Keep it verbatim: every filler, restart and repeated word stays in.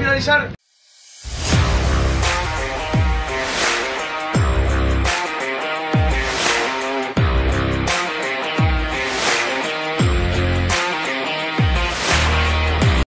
finalizar